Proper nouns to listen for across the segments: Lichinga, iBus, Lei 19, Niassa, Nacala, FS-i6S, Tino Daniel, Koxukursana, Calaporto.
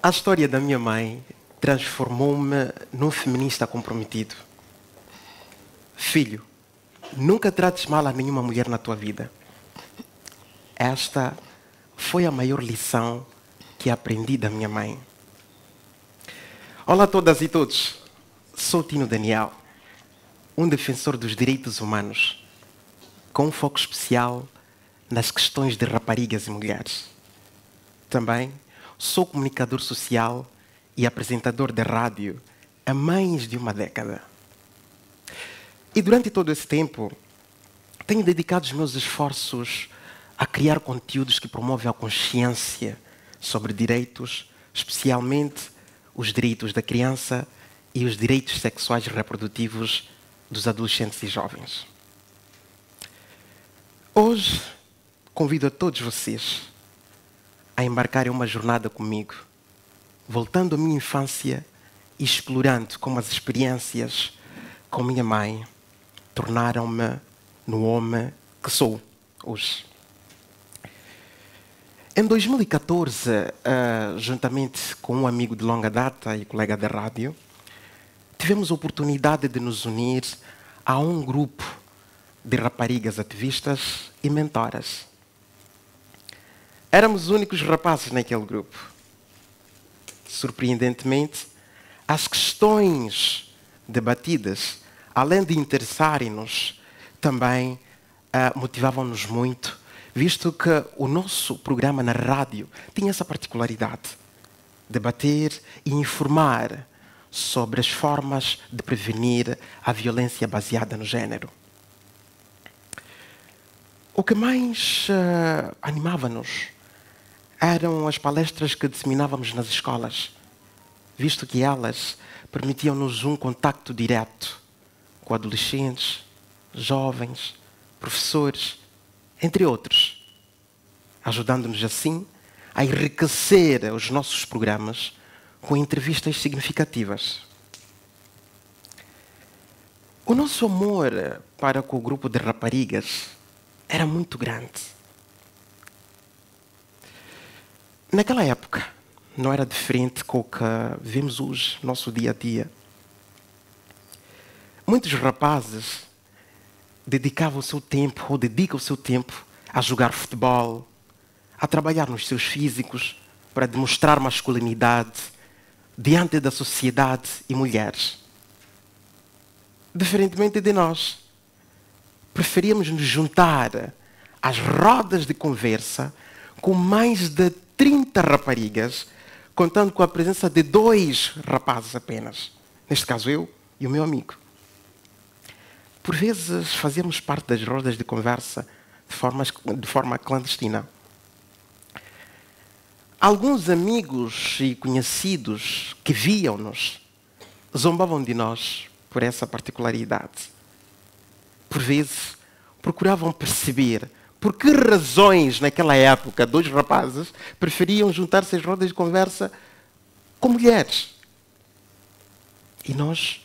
A história da minha mãe transformou-me num feminista comprometido. Filho, nunca trates mal a nenhuma mulher na tua vida. Esta foi a maior lição que aprendi da minha mãe. Olá a todas e todos. Sou Tino Daniel, um defensor dos direitos humanos, com um foco especial nas questões de raparigas e mulheres. Também sou comunicador social e apresentador de rádio há mais de uma década. E durante todo esse tempo, tenho dedicado os meus esforços a criar conteúdos que promovem a consciência sobre direitos, especialmente os direitos da criança e os direitos sexuais e reprodutivos dos adolescentes e jovens. Hoje, convido a todos vocês a embarcar em uma jornada comigo, voltando à minha infância e explorando como as experiências com minha mãe tornaram-me no homem que sou hoje. Em 2014, juntamente com um amigo de longa data e colega de rádio, tivemos a oportunidade de nos unir a um grupo de raparigas ativistas e mentoras. Éramos os únicos rapazes naquele grupo. Surpreendentemente, as questões debatidas, além de interessarem-nos, também motivavam-nos muito, visto que o nosso programa na rádio tinha essa particularidade: debater e informar sobre as formas de prevenir a violência baseada no género. O que mais animava-nos eram as palestras que disseminávamos nas escolas, visto que elas permitiam-nos um contacto direto com adolescentes, jovens, professores, entre outros, ajudando-nos assim a enriquecer os nossos programas com entrevistas significativas. O nosso amor para com o grupo de raparigas era muito grande. Naquela época, não era diferente com o que vemos hoje, nosso dia a dia. Muitos rapazes dedicavam o seu tempo, ou dedicam o seu tempo, a jogar futebol, a trabalhar nos seus físicos para demonstrar masculinidade diante da sociedade e mulheres. Diferentemente de nós, preferíamos nos juntar às rodas de conversa com mais de 30 raparigas, contando com a presença de 2 rapazes apenas. Neste caso, eu e o meu amigo. Por vezes, fazíamos parte das rodas de conversa de forma clandestina. Alguns amigos e conhecidos que viam-nos zombavam de nós por essa particularidade. Por vezes, procuravam perceber por que razões, naquela época, 2 rapazes preferiam juntar-se às rodas de conversa com mulheres. E nós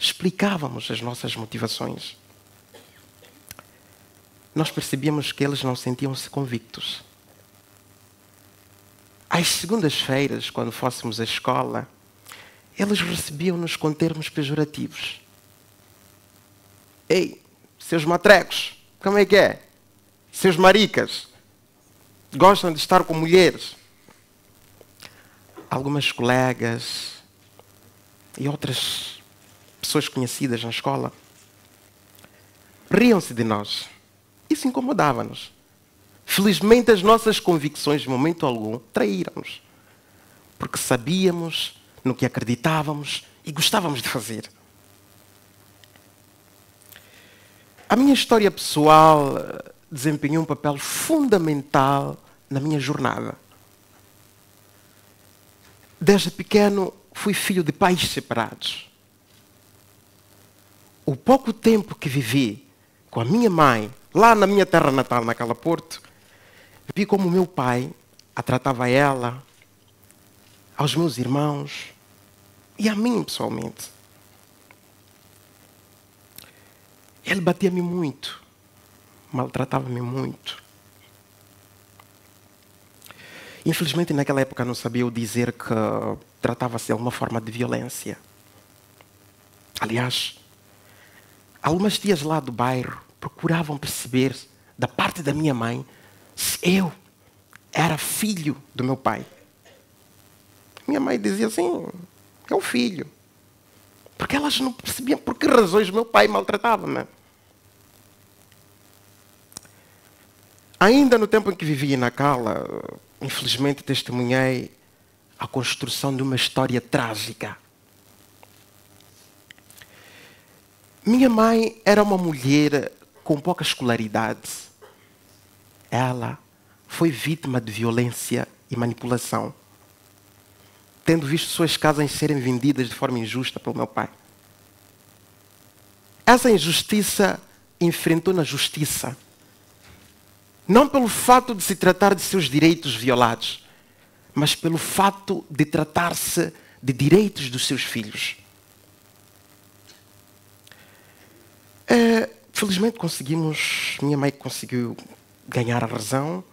explicávamos as nossas motivações. Nós percebíamos que eles não sentiam-se convictos. Às segundas-feiras, quando fôssemos à escola, eles recebiam-nos com termos pejorativos. Ei, seus matrecos, como é que é? Seus maricas, gostam de estar com mulheres. Algumas colegas e outras pessoas conhecidas na escola riam-se de nós. Isso incomodava-nos. Felizmente, as nossas convicções, de momento algum, traíram-nos, porque sabíamos no que acreditávamos e gostávamos de fazer. A minha história pessoal desempenhou um papel fundamental na minha jornada. Desde pequeno, fui filho de pais separados. O pouco tempo que vivi com a minha mãe, lá na minha terra natal, na Calaporto, vi como meu pai a tratava a ela, aos meus irmãos e a mim pessoalmente. Ele batia-me muito. Maltratava-me muito. Infelizmente, naquela época, não sabia dizer que tratava-se de alguma forma de violência. Aliás, algumas tias lá do bairro procuravam perceber, da parte da minha mãe, se eu era filho do meu pai. Minha mãe dizia assim, é um filho. Porque elas não percebiam por que razões meu pai maltratava-me. Ainda no tempo em que vivia em Nacala, infelizmente testemunhei a construção de uma história trágica. Minha mãe era uma mulher com pouca escolaridade. Ela foi vítima de violência e manipulação, tendo visto suas casas serem vendidas de forma injusta pelo meu pai. Essa injustiça enfrentou na justiça, não pelo fato de se tratar de seus direitos violados, mas pelo fato de tratar-se de direitos dos seus filhos. Felizmente conseguimos, minha mãe conseguiu ganhar a razão,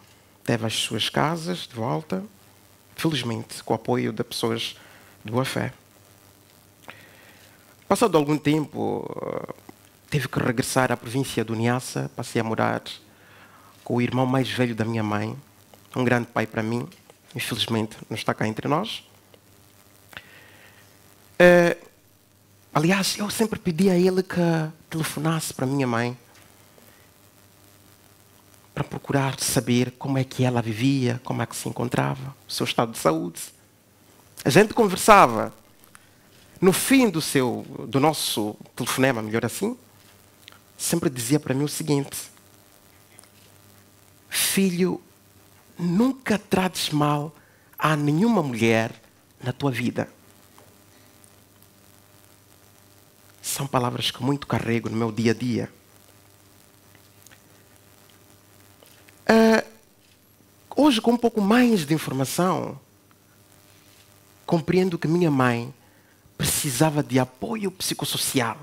teve as suas casas de volta, felizmente, com o apoio de pessoas de boa fé. Passado algum tempo, tive que regressar à província do Niassa, passei a morar com o irmão mais velho da minha mãe, um grande pai para mim, infelizmente não está cá entre nós. Aliás, eu sempre pedi a ele que telefonasse para minha mãe para procurar saber como é que ela vivia, como é que se encontrava, o seu estado de saúde. A gente conversava. No fim do nosso telefonema, melhor assim, sempre dizia para mim o seguinte: filho, nunca trates mal a nenhuma mulher na tua vida. São palavras que muito carrego no meu dia a dia. Hoje, com um pouco mais de informação, compreendo que minha mãe precisava de apoio psicossocial.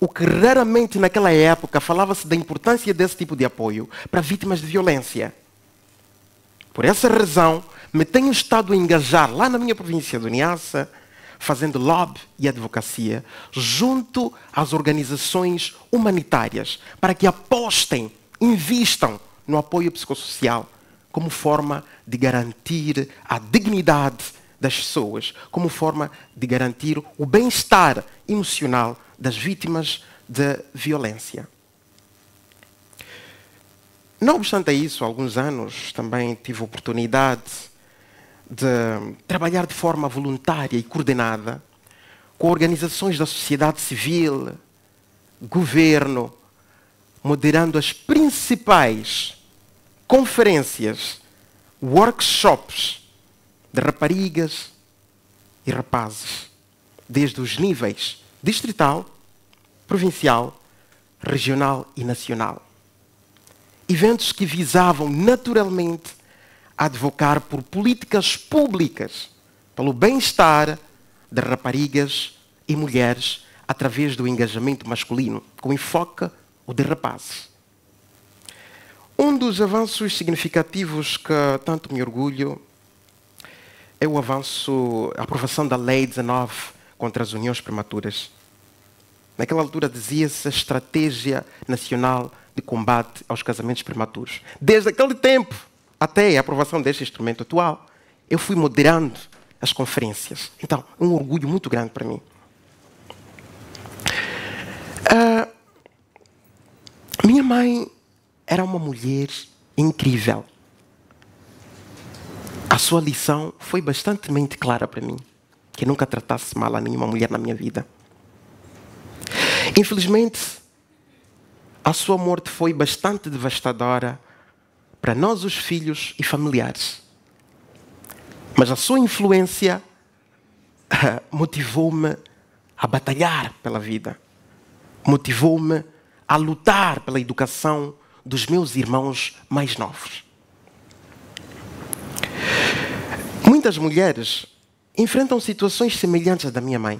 O que raramente naquela época falava-se da importância desse tipo de apoio para vítimas de violência. Por essa razão, me tenho estado a engajar lá na minha província do Niassa, fazendo lobby e advocacia, junto às organizações humanitárias, para que apostem, invistam no apoio psicossocial, como forma de garantir a dignidade das pessoas, como forma de garantir o bem-estar emocional das vítimas de violência. Não obstante isso, há alguns anos também tive a oportunidade de trabalhar de forma voluntária e coordenada com organizações da sociedade civil, governo, moderando as principais conferências, workshops de raparigas e rapazes, desde os níveis distrital, provincial, regional e nacional. Eventos que visavam naturalmente advocar por políticas públicas pelo bem-estar de raparigas e mulheres através do engajamento masculino, com enfoque o de rapazes. Um dos avanços significativos que tanto me orgulho é o avanço, a aprovação da Lei 19 contra as uniões prematuras. Naquela altura dizia-se a Estratégia Nacional de Combate aos Casamentos Prematuros. Desde aquele tempo até a aprovação deste instrumento atual, eu fui moderando as conferências. Então, é um orgulho muito grande para mim. Minha mãe era uma mulher incrível. A sua lição foi bastante clara para mim, que eu nunca tratasse mal a nenhuma mulher na minha vida. Infelizmente, a sua morte foi bastante devastadora para nós, os filhos e familiares. Mas a sua influência motivou-me a batalhar pela vida. Motivou-me a lutar pela educação dos meus irmãos mais novos. Muitas mulheres enfrentam situações semelhantes à da minha mãe.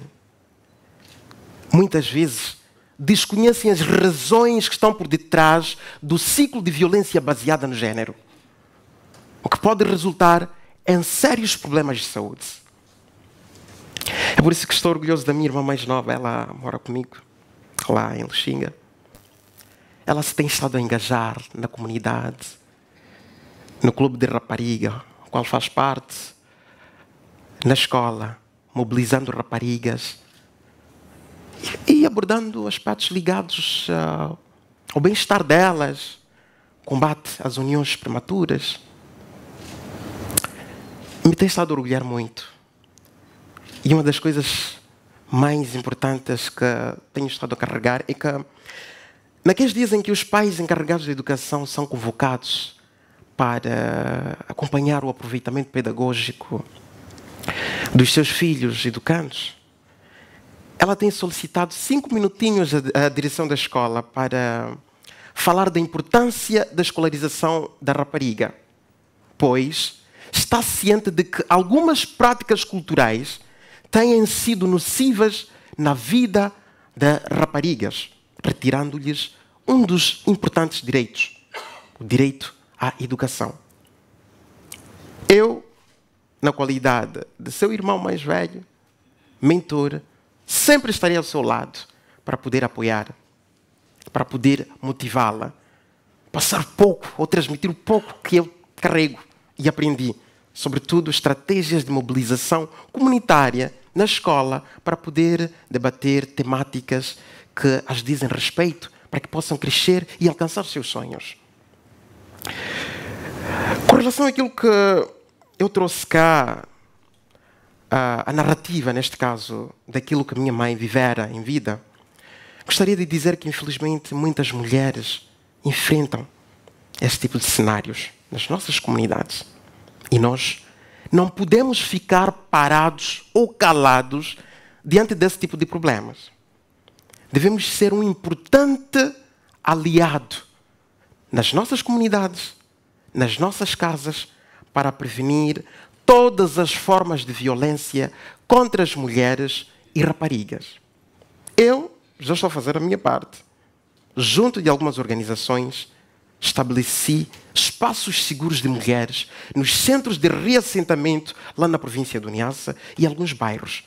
Muitas vezes desconhecem as razões que estão por detrás do ciclo de violência baseada no género, o que pode resultar em sérios problemas de saúde. É por isso que estou orgulhoso da minha irmã mais nova. Ela mora comigo, lá em Lichinga. Ela se tem estado a engajar na comunidade, no clube de rapariga, do qual faz parte, na escola, mobilizando raparigas e abordando aspectos ligados ao bem-estar delas, combate às uniões prematuras. Me tem estado a orgulhar muito. E uma das coisas mais importantes que tenho estado a carregar é que, naqueles dias em que os pais encarregados de educação são convocados para acompanhar o aproveitamento pedagógico dos seus filhos educandos, ela tem solicitado 5 minutinhos à direção da escola para falar da importância da escolarização da rapariga, pois está ciente de que algumas práticas culturais têm sido nocivas na vida de raparigas, retirando-lhes um dos importantes direitos, o direito à educação. Eu, na qualidade de seu irmão mais velho, mentor, sempre estarei ao seu lado para poder apoiar, para poder motivá-la, passar pouco ou transmitir o pouco que eu carrego e aprendi, sobretudo estratégias de mobilização comunitária na escola para poder debater temáticas que as dizem respeito, para que possam crescer e alcançar seus sonhos. Com relação àquilo que eu trouxe cá, a narrativa, neste caso, daquilo que minha mãe vivera em vida, gostaria de dizer que, infelizmente, muitas mulheres enfrentam este tipo de cenários nas nossas comunidades. E nós não podemos ficar parados ou calados diante desse tipo de problemas. Devemos ser um importante aliado nas nossas comunidades, nas nossas casas, para prevenir todas as formas de violência contra as mulheres e raparigas. Eu já estou a fazer a minha parte. Junto de algumas organizações, estabeleci espaços seguros de mulheres nos centros de reassentamento lá na província do Niassa e alguns bairros.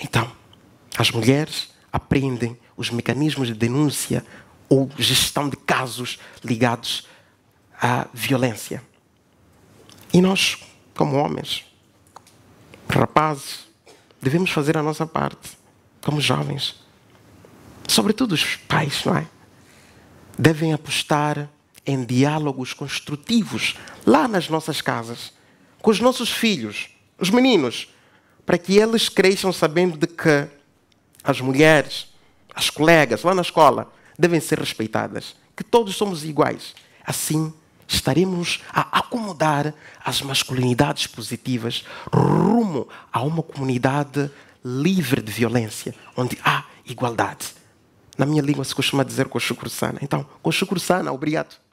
Então, as mulheres aprendem os mecanismos de denúncia ou gestão de casos ligados à violência. E nós, como homens, rapazes, devemos fazer a nossa parte, como jovens. Sobretudo os pais, não é? Devem apostar em diálogos construtivos lá nas nossas casas, com os nossos filhos, os meninos, para que eles cresçam sabendo de que as mulheres, as colegas lá na escola, devem ser respeitadas, que todos somos iguais. Assim, estaremos a acomodar as masculinidades positivas rumo a uma comunidade livre de violência, onde há igualdade. Na minha língua se costuma dizer Koxukursana. Então, Koxukursana, obrigado.